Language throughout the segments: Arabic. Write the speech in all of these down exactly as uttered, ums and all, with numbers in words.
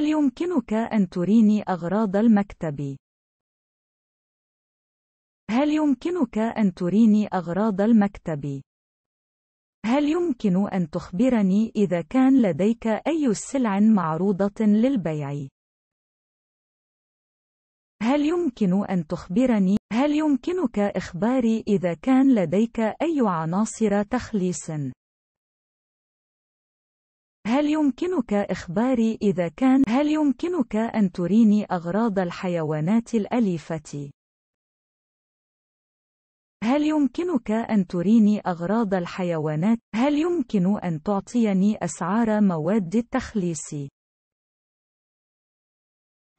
هل يمكنك أن تريني أغراض المكتب؟ هل يمكنك أن تريني أغراض المكتب؟ هل يمكن أن تخبرني إذا كان لديك أي سلع معروضة للبيع؟ هل يمكن أن تخبرني؟ هل يمكنك إخباري إذا كان لديك أي عناصر تخليص؟ هل يمكنك إخباري إذا كان؟ هل يمكنك أن تريني أغراض الحيوانات الأليفة؟ هل يمكنك أن تريني أغراض الحيوانات؟ هل يمكن أن تعطيني أسعار مواد التخليص؟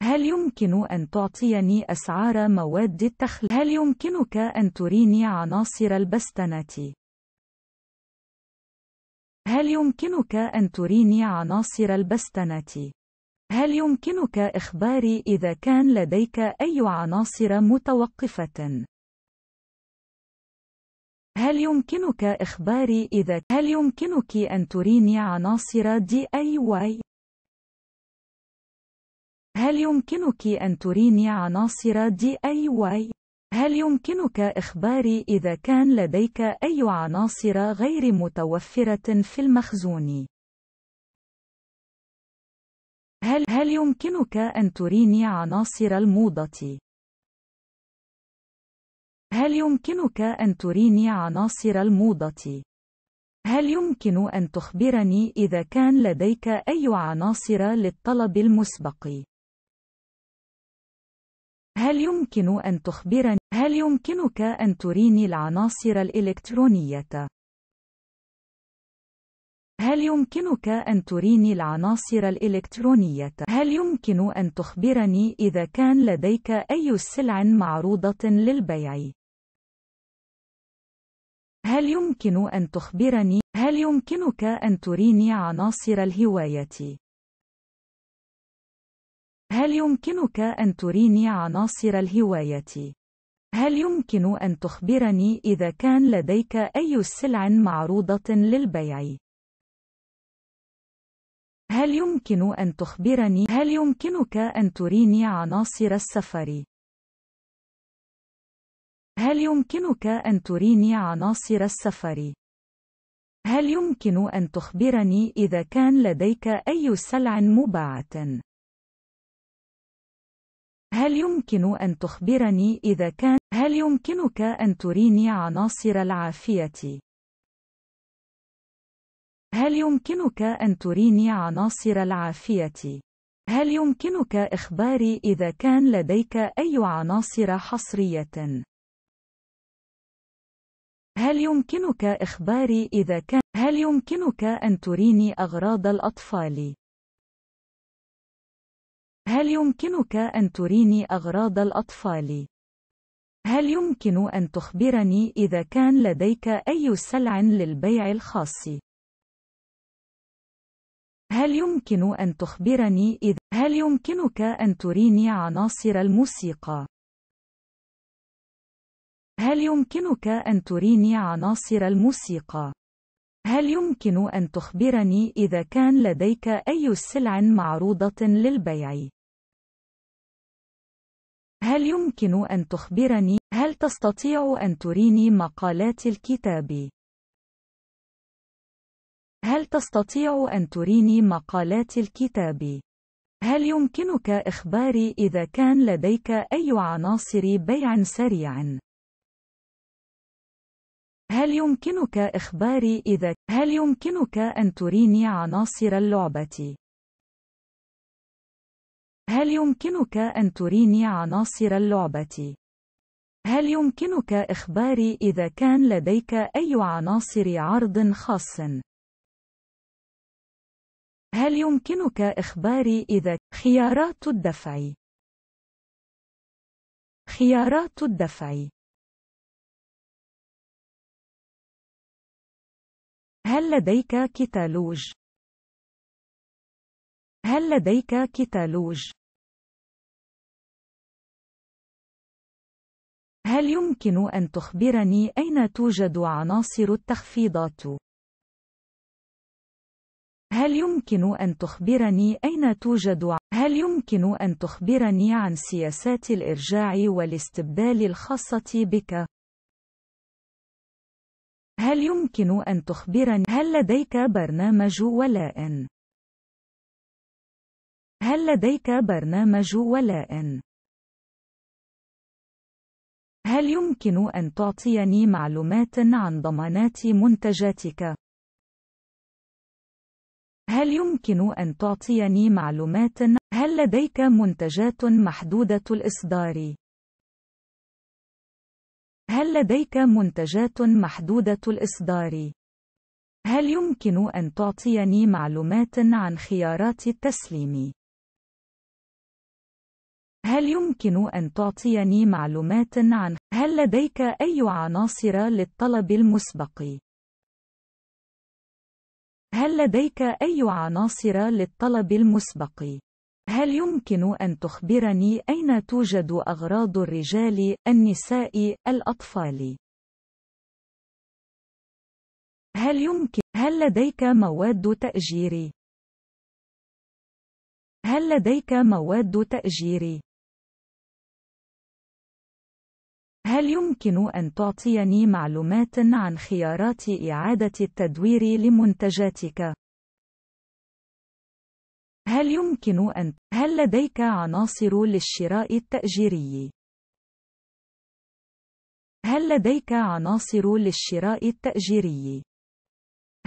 هل يمكن أن تعطيني أسعار مواد التخليص؟ هل يمكنك أن تريني عناصر البستنة؟ هل يمكنك أن تريني عناصر البستنة؟ هل يمكنك إخباري إذا كان لديك أي عناصر متوقفة؟ هل يمكنك إخباري إذا هل يمكنك أن تريني عناصر دي آي واي؟ هل يمكنك أن تريني عناصر دي آي واي؟ هل يمكنك إخباري إذا كان لديك أي عناصر غير متوفرة في المخزون؟ هل هل يمكنك أن تريني عناصر الموضة؟ هل يمكنك أن تريني عناصر الموضة؟ هل يمكن أن تخبرني إذا كان لديك أي عناصر للطلب المسبق؟ هل يمكن أن تخبرني؟ هل يمكنك أن تريني العناصر الإلكترونية؟ هل يمكنك أن تريني العناصر الإلكترونية؟ هل يمكن أن تخبرني إذا كان لديك أي سلع معروضة للبيع؟ هل يمكن أن تخبرني؟ هل يمكنك أن تريني عناصر الهواية؟ هل يمكنك أن تريني عناصر الهواية؟ هل يمكن أن تخبرني إذا كان لديك أي سلع معروضة للبيع؟ هل يمكن أن تخبرني؟ هل يمكنك أن تريني عناصر السفر؟ هل يمكنك أن تريني عناصر السفر؟ هل يمكن أن تخبرني إذا كان لديك أي سلع مباعة؟ هل يمكن أن تخبرني إذا كان؟ هل يمكنك أن تريني عناصر العافية؟ هل يمكنك أن تريني عناصر العافية؟ هل يمكنك إخباري إذا كان لديك أي عناصر حصرية؟ هل يمكنك إخباري إذا كان؟ هل يمكنك أن تريني أغراض الأطفال؟ هل يمكنك أن تريني أغراض الأطفال؟ هل يمكن أن تخبرني إذا كان لديك أي سلع للبيع الخاص؟ هل يمكن أن تخبرني إذا؟ هل يمكنك أن تريني عناصر الموسيقى؟ هل يمكنك أن تريني عناصر الموسيقى؟ هل يمكن أن تخبرني إذا كان لديك أي سلع معروضة للبيع؟ هل يمكن أن تخبرني؟ هل تستطيع أن تريني مقالات الكتاب؟ هل تستطيع أن تريني مقالات الكتاب؟ هل يمكنك إخباري إذا كان لديك أي عناصر بيع سريع؟ هل يمكنك إخباري إذا؟ هل يمكنك أن تريني عناصر اللعبة؟ هل يمكنك أن تريني عناصر اللعبة؟ هل يمكنك إخباري إذا كان لديك أي عناصر عرض خاص؟ هل يمكنك إخباري إذا؟ خيارات الدفع. خيارات الدفع. هل لديك كتالوج؟ هل لديك كتالوج؟ هل يمكن أن تخبرني أين توجد عناصر التخفيضات؟ هل يمكن أن تخبرني أين توجد هل يمكن أن تخبرني عن سياسات الإرجاع والاستبدال الخاصة بك؟ هل يمكن أن تخبرني هل لديك برنامج ولاء؟ هل لديك برنامج ولاء؟ هل يمكن أن تعطيني معلومات عن ضمانات منتجاتك؟ هل يمكن أن تعطيني معلومات؟ هل لديك منتجات محدودة الإصدار؟ هل لديك منتجات محدودة الإصدار؟ هل يمكن أن تعطيني معلومات عن خيارات التسليم؟ هل يمكن أن تعطيني معلومات عن هل لديك أي عناصر للطلب المسبق؟ هل لديك أي عناصر للطلب المسبق؟ هل يمكن أن تخبرني أين توجد أغراض الرجال، النساء، الأطفال؟ هل يمكن هل لديك مواد تأجير؟ هل لديك مواد تأجير؟ هل يمكن أن تعطيني معلومات عن خيارات إعادة التدوير لمنتجاتك؟ هل يمكن أن هل لديك عناصر للشراء التأجيري؟ هل لديك عناصر للشراء التأجيري؟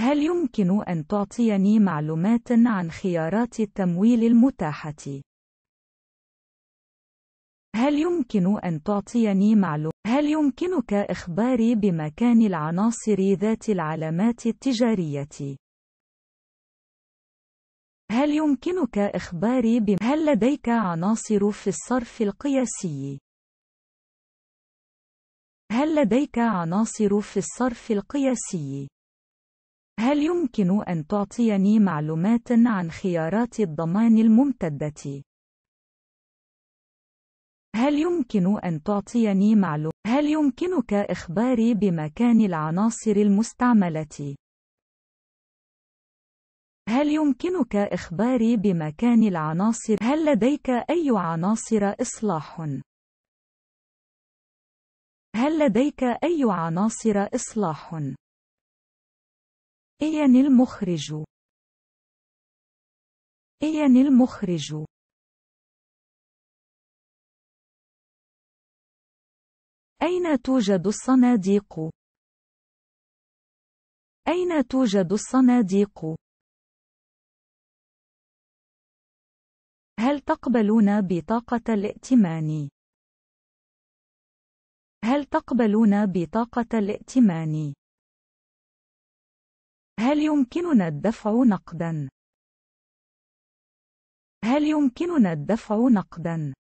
هل يمكن أن تعطيني معلومات عن خيارات التمويل المتاحة؟ هل يمكن أن تعطيني معلومات؟ هل يمكنك إخباري بمكان العناصر ذات العلامات التجارية؟ هل يمكنك إخباري بم... هل لديك عناصر في الصرف القياسي؟ هل لديك عناصر في الصرف القياسي؟ هل يمكن أن تعطيني معلومات عن خيارات الضمان الممتدة؟ هل يمكن أن تعطيني معلومات؟ هل يمكنك إخباري بمكان العناصر المستعملة؟ هل يمكنك إخباري بمكان العناصر؟ هل لديك أي عناصر إصلاح؟ هل لديك أي عناصر إصلاح؟ أين المخرج؟ أين المخرج؟ أين توجد الصناديق؟ أين توجد الصناديق؟ هل تقبلون بطاقة الائتمان؟ هل تقبلون بطاقة الائتمان؟ هل يمكننا الدفع نقداً؟ هل يمكننا الدفع نقداً؟